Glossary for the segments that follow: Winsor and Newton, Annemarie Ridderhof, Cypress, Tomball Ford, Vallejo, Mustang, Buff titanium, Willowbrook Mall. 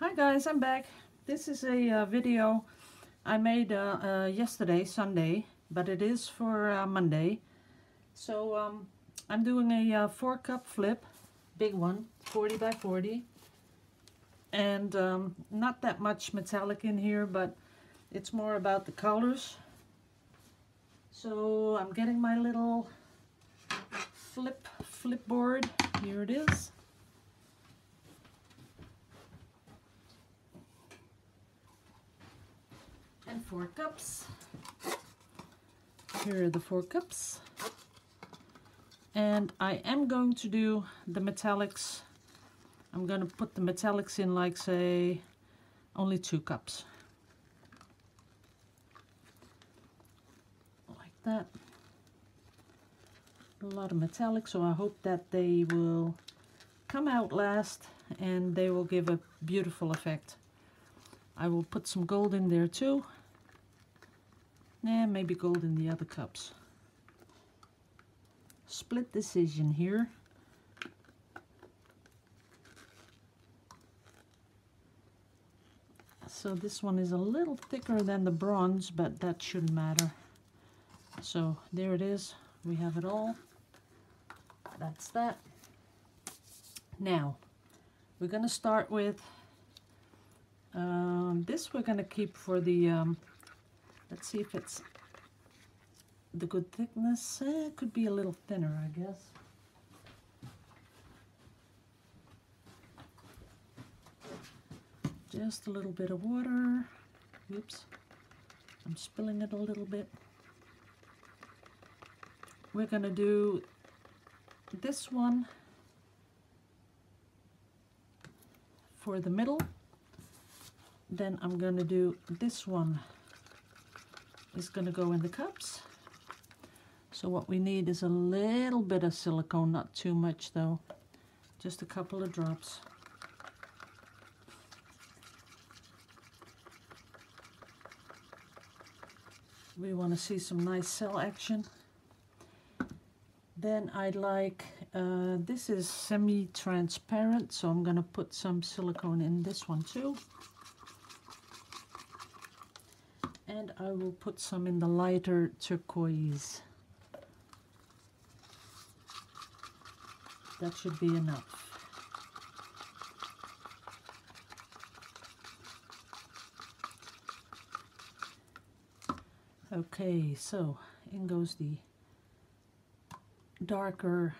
Hi guys, I'm back. This is a video I made yesterday, Sunday, but it is for Monday. So I'm doing a 4-cup flip, big one, 40 by 40. And not that much metallic in here, but it's more about the colors. So I'm getting my little flip board. Here it is. And 4 cups. Here are the 4 cups. And I am going to do the metallics. I'm going to put the metallics in, like, say, only 2 cups. Like that. A lot of metallics, so I hope that they will come out last and they will give a beautiful effect. I will put some gold in there too. And maybe gold in the other cups. Split decision here. So this one is a little thicker than the bronze, but that shouldn't matter. So there it is. We have it all. That's that. Now we're going to start with this. We're going to keep for the let's see if it's the good thickness. It could be a little thinner, I guess. Just a little bit of water. Oops, I'm spilling it a little bit. We're going to do this one for the middle. Then I'm going to do this one. It's going to go in the cups. So what we need is a little bit of silicone, not too much though. Just a couple of drops. We want to see some nice cell action. Then I'd like, this is semi-transparent, so I'm going to put some silicone in this one too. And I will put some in the lighter turquoise. That should be enough. Okay, so in goes the darker.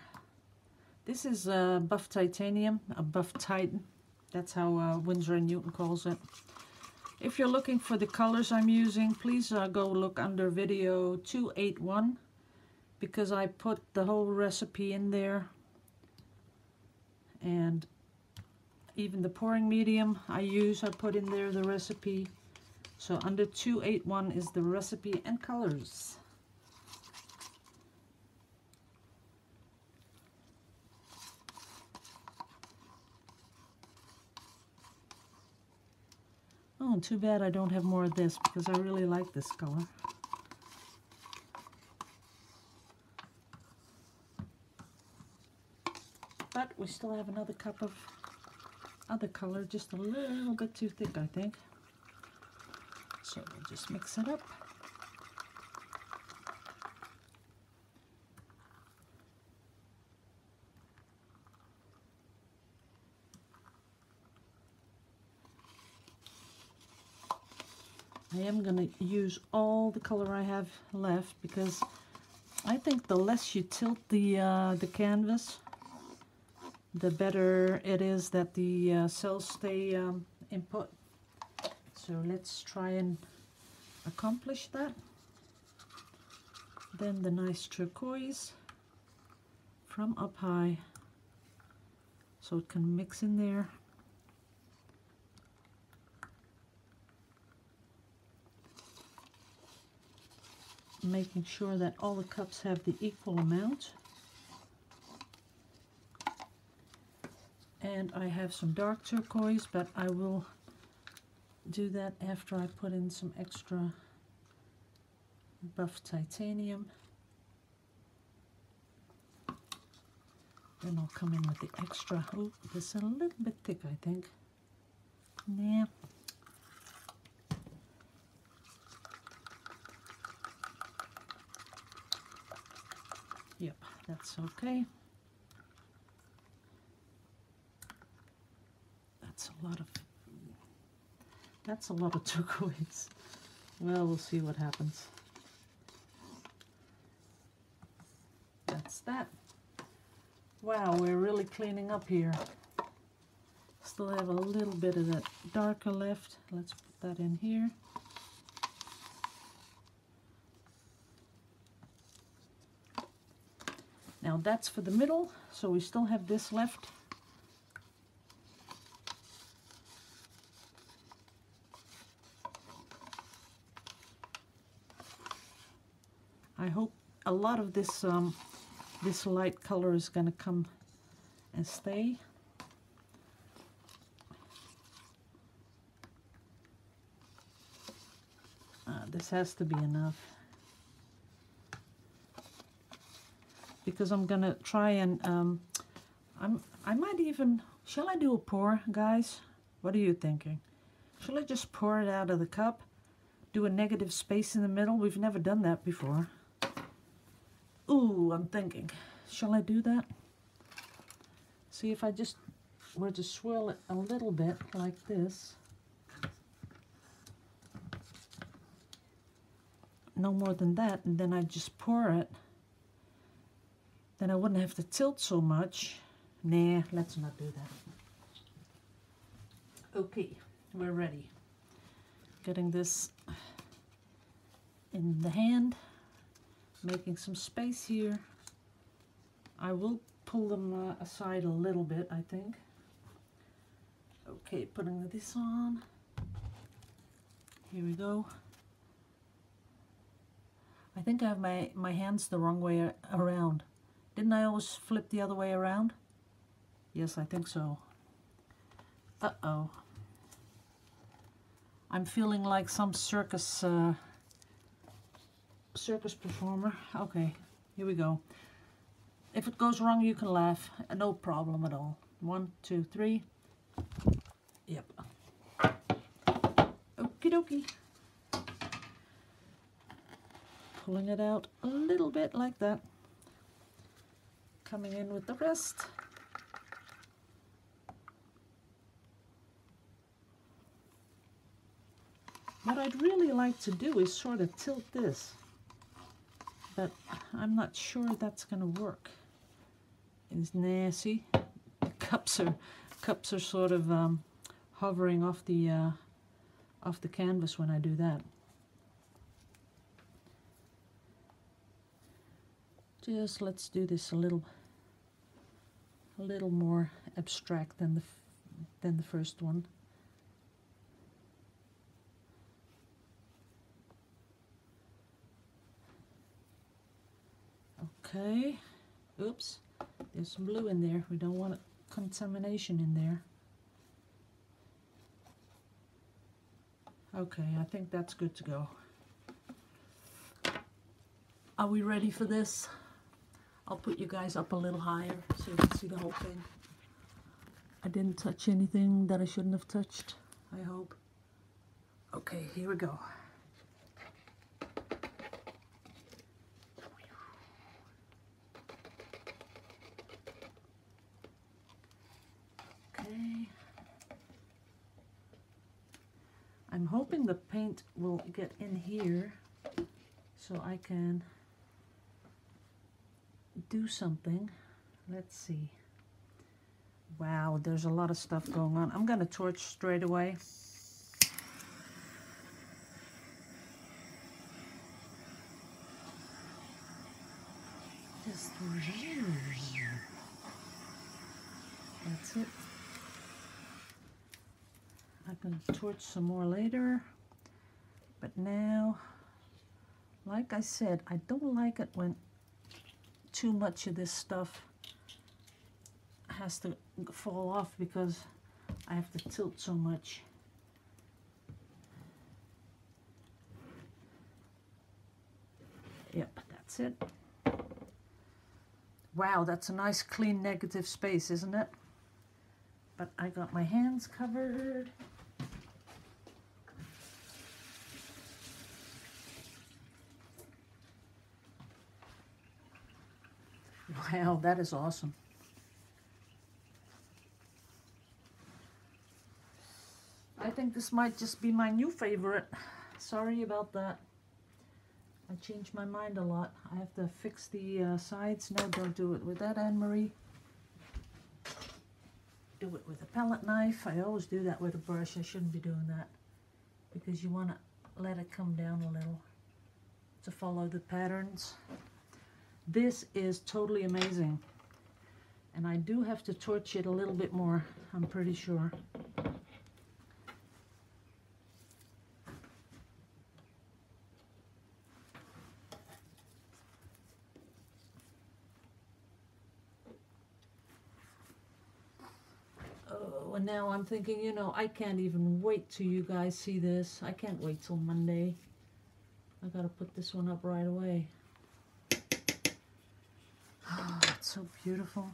This is buff titanium, a buff titan. That's how Winsor and Newton calls it. If you're looking for the colors I'm using, please go look under video 281, because I put the whole recipe in there. And even the pouring medium I use, I put in there the recipe. So under 281 is the recipe and colors. Oh, too bad I don't have more of this, because I really like this color. But we still have another cup of other color, just a little bit too thick, I think. So we'll just mix it up. I am going to use all the color I have left, because I think the less you tilt the canvas, the better it is that the cells stay input. So let's try and accomplish that. Then the nice turquoise from up high, so it can mix in there. Making sure that all the cups have the equal amount. And I have some dark turquoise, but I will do that after I put in some extra buff titanium. Then I'll come in with the extra. Oh, this is a little bit thick, I think. Yeah. Yep, that's okay. That's a lot of turquoise. Well, we'll see what happens. That's that. Wow, we're really cleaning up here. Still have a little bit of that darker left. Let's put that in here. Now that's for the middle, so we still have this left. I hope a lot of this this light color is going to come and stay. This has to be enough, because I'm going to try and I might even, shall I do a pour, guys? What are you thinking? Shall I just pour it out of the cup? Do a negative space in the middle? We've never done that before. Ooh, I'm thinking, shall I do that? See, if I just were to swirl it a little bit like this. No more than that, and then I just pour it. Then I wouldn't have to tilt so much. Nah, let's not do that. Okay, we're ready. Getting this in the hand. Making some space here. I will pull them aside a little bit, I think. Okay, putting this on. Here we go. I think I have my hands the wrong way around. Didn't I always flip the other way around? Yes, I think so. Uh-oh. I'm feeling like some circus performer. Okay, here we go. If it goes wrong, you can laugh. No problem at all. 1, 2, 3. Yep. Okie dokie. Pulling it out a little bit like that. Coming in with the rest. What I'd really like to do is sort of tilt this, but I'm not sure that's going to work. It's nasty. The cups are sort of hovering off the canvas when I do that. Just let's do this a little more abstract than the first one. Okay, oops, there's some blue in there. We don't want contamination in there. Okay, I think that's good to go. Are we ready for this? I'll put you guys up a little higher so you can see the whole thing. I didn't touch anything that I shouldn't have touched, I hope. Okay, here we go. I'm hoping the paint will get in here so I can do something. Let's see. Wow, there's a lot of stuff going on. I'm gonna torch straight away. Just that's it. I can torch some more later, but now, like I said, I don't like it when too much of this stuff has to fall off because I have to tilt so much. Yep, that's it. Wow, that's a nice clean negative space, isn't it? But I got my hands covered. Wow, that is awesome. I think this might just be my new favorite. Sorry about that. I change my mind a lot. I have to fix the sides. No, don't do it with that, Annemarie. Do it with a palette knife. I always do that with a brush. I shouldn't be doing that because you want to let it come down a little to follow the patterns. This is totally amazing. And I do have to torch it a little bit more, I'm pretty sure. Now I'm thinking, you know, I can't even wait till you guys see this. I can't wait till Monday. I gotta put this one up right away. Oh, it's so beautiful.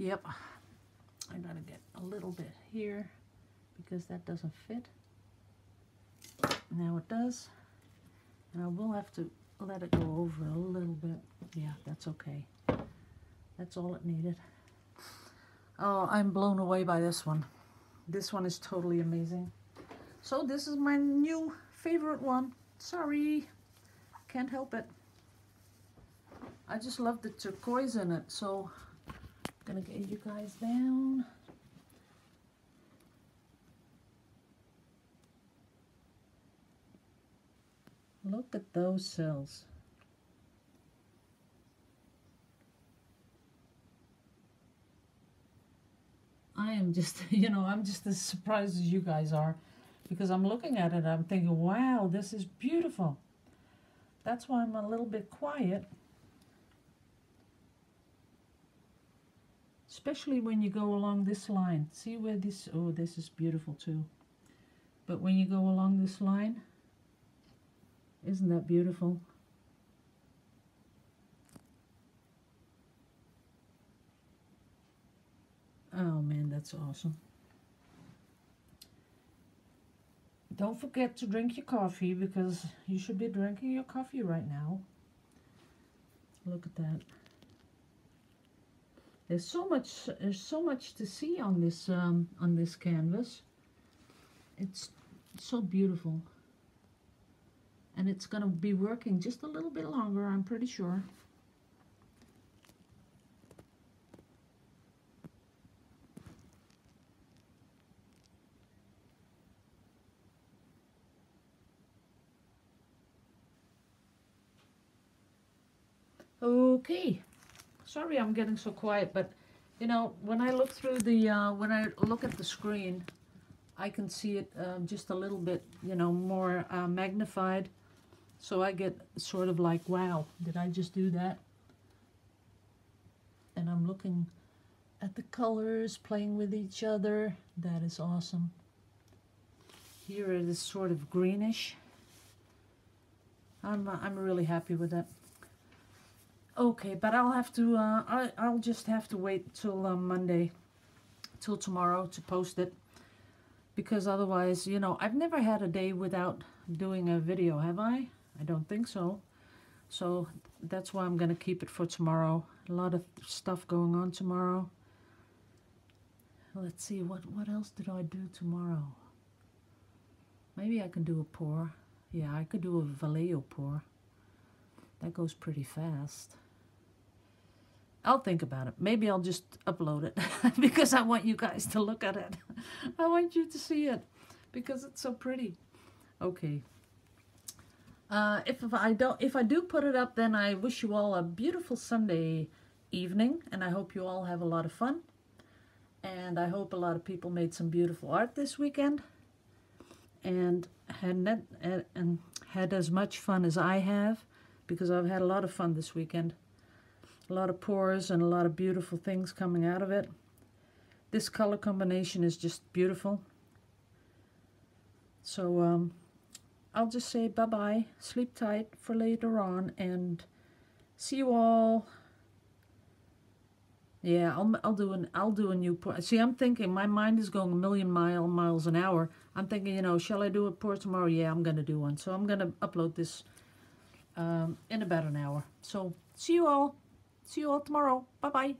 Yep, I gotta get a little bit here because that doesn't fit. Now it does, and I will have to let it go over a little bit. Yeah, that's okay. That's all it needed. Oh, I'm blown away by this one. This one is totally amazing. So this is my new favorite one. Sorry, can't help it. I just love the turquoise in it, so gonna get you guys down. Look at those cells. I am just, you know, I'm just as surprised as you guys are because I'm looking at it, I'm thinking, wow, this is beautiful. That's why I'm a little bit quiet. Especially when you go along this line. See where this, oh, this is beautiful too. But when you go along this line, isn't that beautiful? Oh man, that's awesome. Don't forget to drink your coffee because you should be drinking your coffee right now. Look at that. There's so much to see on this canvas. It's so beautiful. And it's going to be working just a little bit longer, I'm pretty sure. Okay. Sorry I'm getting so quiet, but you know, when I look through the when I look at the screen, I can see it just a little bit, you know, more magnified, so I get sort of like, wow, did I just do that? And I'm looking at the colors playing with each other. That is awesome. Here it is sort of greenish. I'm really happy with that. Okay, but I'll have to, I'll just have to wait till Monday, till tomorrow to post it, because otherwise, you know, I've never had a day without doing a video, have I? I don't think so. So that's why I'm going to keep it for tomorrow. A lot of stuff going on tomorrow. Let's see, what else did I do tomorrow? Maybe I can do a pour. Yeah, I could do a Vallejo pour. That goes pretty fast. I'll think about it. Maybe I'll just upload it because I want you guys to look at it. I want you to see it because it's so pretty. Okay. If I do put it up, then I wish you all a beautiful Sunday. evening, and I hope you all have a lot of fun, and I hope a lot of people made some beautiful art this weekend and had as much fun as I have, because I've had a lot of fun this weekend. A lot of pours and a lot of beautiful things coming out of it. This color combination is just beautiful. So I'll just say bye-bye, sleep tight for later on, and see you all. Yeah, I'll do a new pour. See, I'm thinking, my mind is going a million miles an hour. I'm thinking, you know, shall I do a pour tomorrow? Yeah, I'm gonna do one. So I'm gonna upload this in about an hour. So see you all tomorrow. Bye bye.